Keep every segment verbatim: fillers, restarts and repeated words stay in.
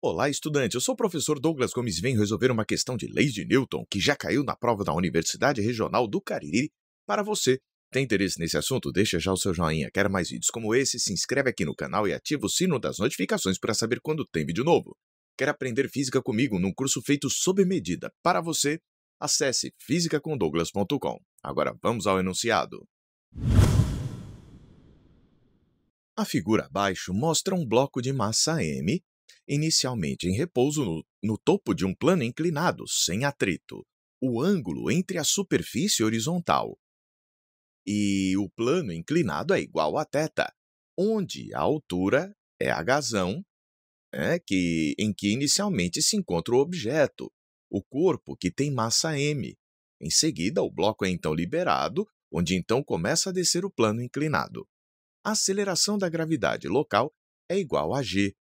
Olá, estudante! Eu sou o professor Douglas Gomes e venho resolver uma questão de leis de Newton que já caiu na prova da Universidade Regional do Cariri para você. Tem interesse nesse assunto? Deixa já o seu joinha. Quer mais vídeos como esse? Se inscreve aqui no canal e ativa o sino das notificações para saber quando tem vídeo novo. Quer aprender física comigo num curso feito sob medida para você? Acesse física com douglas ponto com. Agora vamos ao enunciado. A figura abaixo mostra um bloco de massa M inicialmente em repouso no, no topo de um plano inclinado, sem atrito. O ângulo entre a superfície horizontal e o plano inclinado é igual a θ, onde a altura é a gazão né, que, em que inicialmente se encontra o objeto, o corpo que tem massa m. Em seguida, o bloco é então liberado, onde então começa a descer o plano inclinado. A aceleração da gravidade local é igual a g,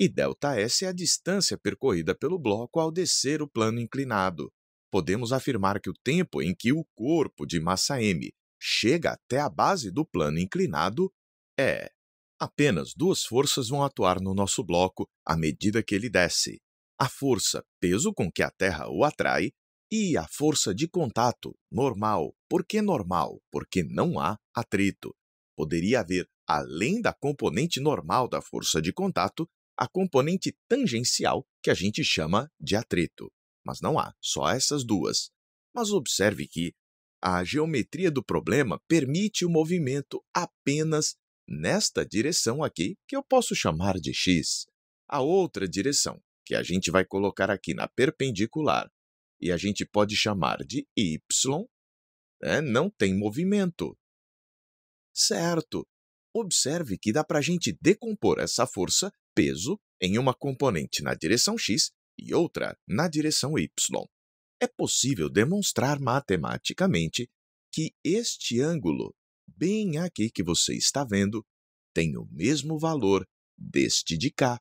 e ΔS é a distância percorrida pelo bloco ao descer o plano inclinado. Podemos afirmar que o tempo em que o corpo de massa m chega até a base do plano inclinado é... Apenas duas forças vão atuar no nosso bloco à medida que ele desce. A força peso com que a Terra o atrai e a força de contato, normal. Por que normal? Porque não há atrito. Poderia haver, além da componente normal da força de contato, a componente tangencial, que a gente chama de atrito. Mas não há, só essas duas. Mas observe que a geometria do problema permite o movimento apenas nesta direção aqui, que eu posso chamar de x. A outra direção, que a gente vai colocar aqui na perpendicular, e a gente pode chamar de y, né? Não tem movimento. Certo! Observe que dá para a gente decompor essa força peso em uma componente na direção x e outra na direção y. É possível demonstrar matematicamente que este ângulo, bem aqui que você está vendo, tem o mesmo valor deste de cá.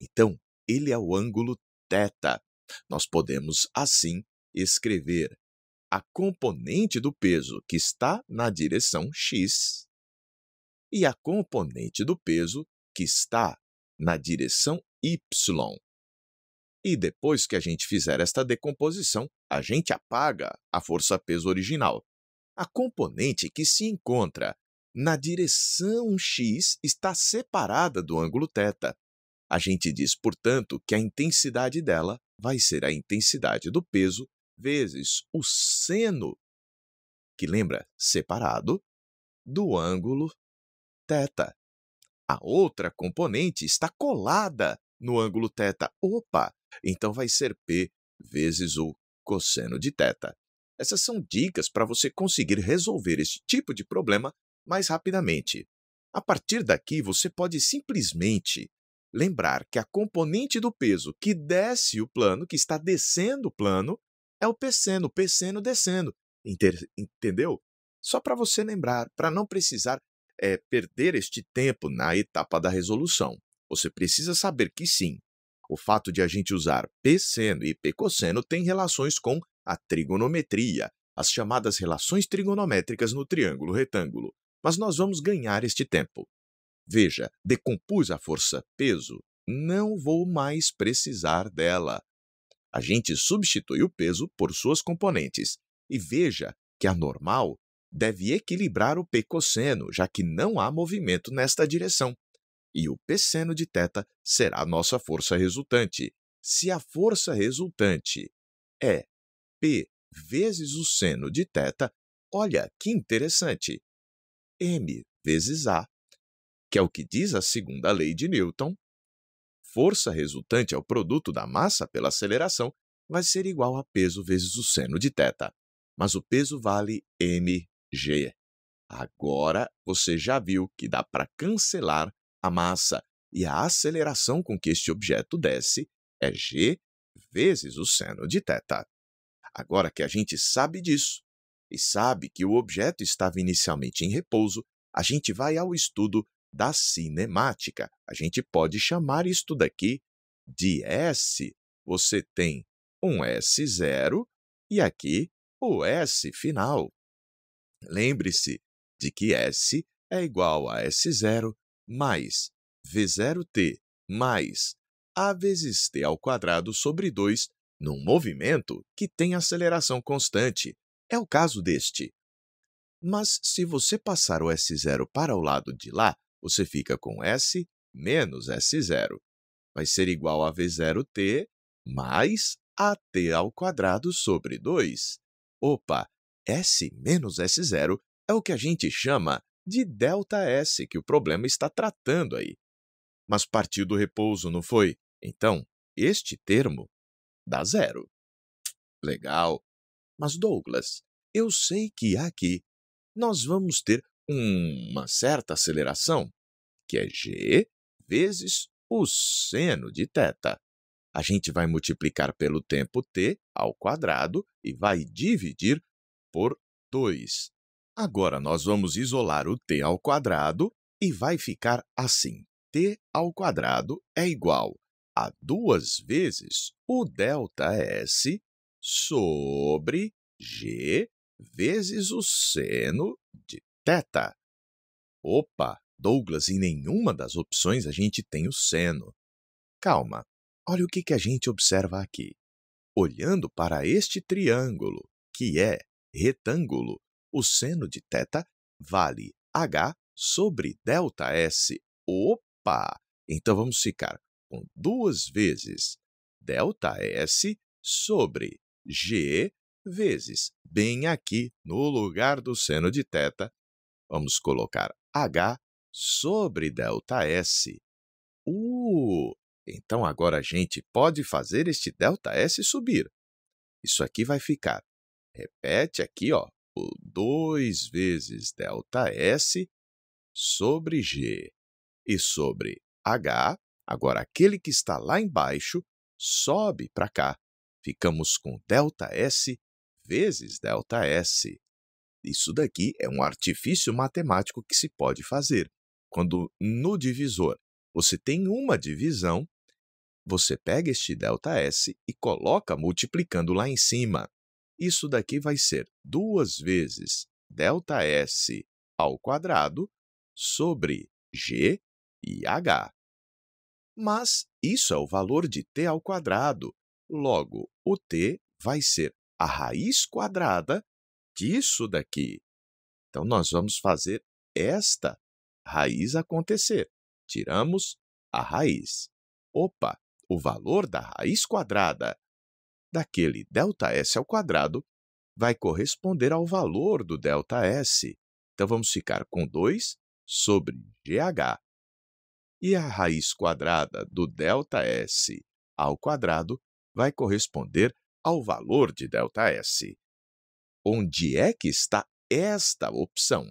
Então, ele é o ângulo θ. Nós podemos, assim, escrever a componente do peso que está na direção x e a componente do peso que está na direção y. E depois que a gente fizer esta decomposição, a gente apaga a força-peso original. A componente que se encontra na direção x está separada do ângulo θ. A gente diz, portanto, que a intensidade dela vai ser a intensidade do peso vezes o seno, que lembra, separado, do ângulo θ. A outra componente está colada no ângulo θ. Opa! Então vai ser P vezes o cosseno de θ. Essas são dicas para você conseguir resolver este tipo de problema mais rapidamente. A partir daqui, você pode simplesmente lembrar que a componente do peso que desce o plano, que está descendo o plano, é o pesseno, o pesseno descendo. Entendeu? Só para você lembrar, para não precisar É perder este tempo na etapa da resolução. Você precisa saber que sim, o fato de a gente usar P seno e P cosseno tem relações com a trigonometria, as chamadas relações trigonométricas no triângulo retângulo. Mas nós vamos ganhar este tempo. Veja, decompus a força-peso, não vou mais precisar dela. A gente substitui o peso por suas componentes. E veja que a normal deve equilibrar o P cosseno, já que não há movimento nesta direção. E o P seno de θ será a nossa força resultante. Se a força resultante é P vezes o seno de θ, olha que interessante, M vezes A, que é o que diz a segunda lei de Newton, força resultante é o produto da massa pela aceleração, vai ser igual a peso vezes o seno de θ. Mas o peso vale mg. Agora, você já viu que dá para cancelar a massa e a aceleração com que este objeto desce é g vezes o seno de θ. Agora que a gente sabe disso e sabe que o objeto estava inicialmente em repouso, a gente vai ao estudo da cinemática. A gente pode chamar isto daqui de S. Você tem um S zero e aqui o S final. Lembre-se de que S é igual a S zero mais V zero T mais a vezes t ao quadrado sobre dois num movimento que tem aceleração constante. É o caso deste. Mas se você passar o S zero para o lado de lá, você fica com S menos S zero. Vai ser igual a V zero T mais A T ao quadrado sobre dois. Opa, S menos S zero é o que a gente chama de delta S, que o problema está tratando aí. Mas partiu do repouso, não foi? Então, este termo dá zero. Legal. Mas, Douglas, eu sei que aqui nós vamos ter uma certa aceleração, que é g vezes o seno de θ. A gente vai multiplicar pelo tempo t ao quadrado e vai dividir por dois. Agora, nós vamos isolar o t ao quadrado e vai ficar assim. T ao quadrado é igual a duas vezes o delta S sobre g vezes o seno de θ. Opa, Douglas, em nenhuma das opções a gente tem o seno. Calma, olha o que que a gente observa aqui. Olhando para este triângulo, que é retângulo, o seno de θ vale h sobre delta S. Opa! Então vamos ficar com duas vezes delta S sobre g vezes, bem aqui no lugar do seno de θ, vamos colocar h sobre delta S. Uh! Então agora a gente pode fazer este delta S subir. Isso aqui vai ficar, repete aqui, ó, o dois vezes delta S sobre g e sobre h. Agora aquele que está lá embaixo sobe para cá. Ficamos com delta S vezes delta S. Isso daqui é um artifício matemático que se pode fazer. Quando no divisor você tem uma divisão, você pega este delta S e coloca multiplicando lá em cima. Isso daqui vai ser duas vezes delta S ao quadrado sobre g e h. Mas isso é o valor de t ao quadrado. Logo, o t vai ser a raiz quadrada disso daqui. Então, nós vamos fazer esta raiz acontecer. Tiramos a raiz. Opa, o valor da raiz quadrada daquele delta S ao quadrado vai corresponder ao valor do delta S. Então, vamos ficar com dois sobre gh. E a raiz quadrada do delta S ao quadrado vai corresponder ao valor de delta S. Onde é que está esta opção?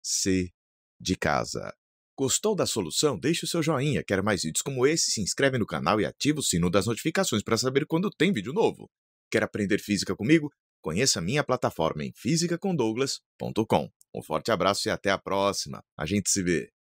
C de casa. Gostou da solução? Deixe o seu joinha. Quer mais vídeos como esse? Se inscreve no canal e ativa o sino das notificações para saber quando tem vídeo novo. Quer aprender física comigo? Conheça minha plataforma em física com douglas ponto com. Um forte abraço e até a próxima. A gente se vê.